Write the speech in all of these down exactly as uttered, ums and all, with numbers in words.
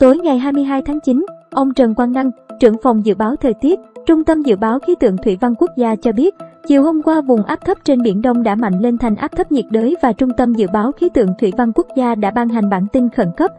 Tối ngày hai mươi hai tháng chín, ông Trần Quang Năng, trưởng phòng dự báo thời tiết, Trung tâm dự báo khí tượng Thủy văn quốc gia cho biết, chiều hôm qua vùng áp thấp trên Biển Đông đã mạnh lên thành áp thấp nhiệt đới và Trung tâm dự báo khí tượng Thủy văn quốc gia đã ban hành bản tin khẩn cấp.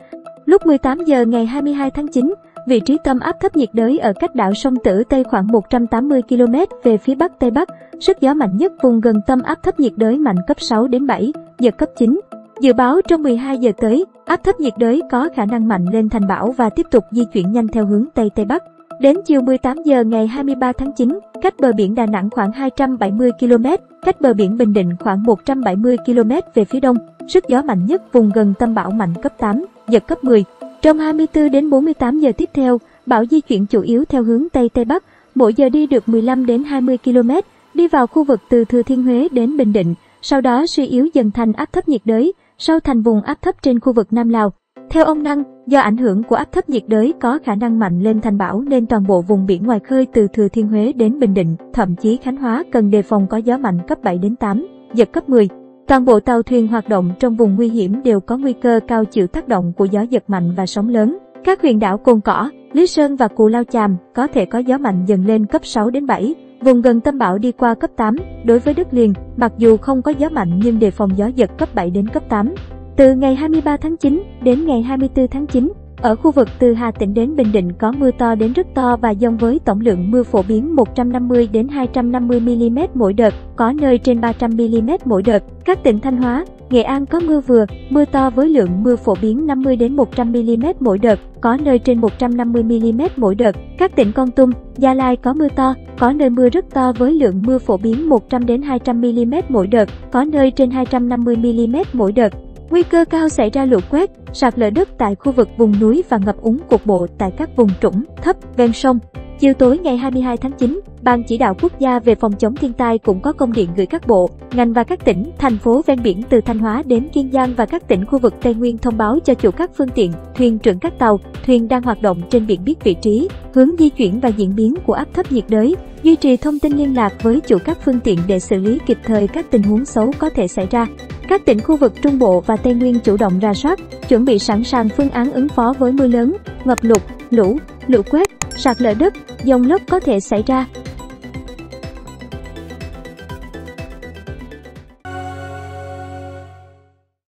Lúc mười tám giờ ngày hai mươi hai tháng chín, vị trí tâm áp thấp nhiệt đới ở cách đảo Sông Tử Tây khoảng một trăm tám mươi ki lô mét về phía Bắc Tây Bắc, sức gió mạnh nhất vùng gần tâm áp thấp nhiệt đới mạnh cấp sáu đến bảy, giật cấp chín. Dự báo trong mười hai giờ tới, áp thấp nhiệt đới có khả năng mạnh lên thành bão và tiếp tục di chuyển nhanh theo hướng Tây Tây Bắc. Đến chiều mười tám giờ ngày hai mươi ba tháng chín, cách bờ biển Đà Nẵng khoảng hai trăm bảy mươi ki lô mét, cách bờ biển Bình Định khoảng một trăm bảy mươi ki lô mét về phía đông, sức gió mạnh nhất vùng gần tâm bão mạnh cấp tám, giật cấp mười. Trong hai mươi bốn đến bốn mươi tám giờ tiếp theo, bão di chuyển chủ yếu theo hướng Tây Tây Bắc, mỗi giờ đi được mười lăm đến hai mươi ki lô mét, đi vào khu vực từ Thừa Thiên Huế đến Bình Định, sau đó suy yếu dần thành áp thấp nhiệt đới, sau thành vùng áp thấp trên khu vực Nam Lào. Theo ông Năng, do ảnh hưởng của áp thấp nhiệt đới có khả năng mạnh lên thành bão nên toàn bộ vùng biển ngoài khơi từ Thừa Thiên Huế đến Bình Định, thậm chí Khánh Hóa cần đề phòng có gió mạnh cấp bảy đến tám, giật cấp mười. Toàn bộ tàu thuyền hoạt động trong vùng nguy hiểm đều có nguy cơ cao chịu tác động của gió giật mạnh và sóng lớn. Các huyện đảo Cồn Cỏ, Lý Sơn và Cù Lao Chàm có thể có gió mạnh dần lên cấp sáu đến bảy, vùng gần tâm bão đi qua cấp tám. Đối với đất liền, mặc dù không có gió mạnh nhưng đề phòng gió giật cấp bảy đến cấp tám. Từ ngày hai mươi ba tháng chín đến ngày hai mươi bốn tháng chín, ở khu vực từ Hà Tĩnh đến Bình Định có mưa to đến rất to và dông với tổng lượng mưa phổ biến một trăm năm mươi đến hai trăm năm mươi mi li mét mỗi đợt, có nơi trên ba trăm mi li mét mỗi đợt. Các tỉnh Thanh Hóa, Nghệ An có mưa vừa, mưa to với lượng mưa phổ biến năm mươi đến một trăm mi li mét mỗi đợt, có nơi trên một trăm năm mươi mi li mét mỗi đợt. Các tỉnh Kon Tum, Gia Lai có mưa to, có nơi mưa rất to với lượng mưa phổ biến một trăm đến hai trăm mi li mét mỗi đợt, có nơi trên hai trăm năm mươi mi li mét mỗi đợt. Nguy cơ cao xảy ra lũ quét, sạt lở đất tại khu vực vùng núi và ngập úng cục bộ tại các vùng trũng, thấp, ven sông. Chiều tối ngày hai mươi hai tháng chín, Ban Chỉ đạo Quốc gia về phòng chống thiên tai cũng có công điện gửi các bộ, ngành và các tỉnh, thành phố ven biển từ Thanh Hóa đến Kiên Giang và các tỉnh khu vực Tây Nguyên thông báo cho chủ các phương tiện, thuyền trưởng các tàu, thuyền đang hoạt động trên biển biết vị trí, hướng di chuyển và diễn biến của áp thấp nhiệt đới, duy trì thông tin liên lạc với chủ các phương tiện để xử lý kịp thời các tình huống xấu có thể xảy ra. Các tỉnh khu vực Trung Bộ và Tây Nguyên chủ động rà soát, chuẩn bị sẵn sàng phương án ứng phó với mưa lớn, ngập lụt, lũ, lũ quét, sạt lở đất, dòng lốc có thể xảy ra.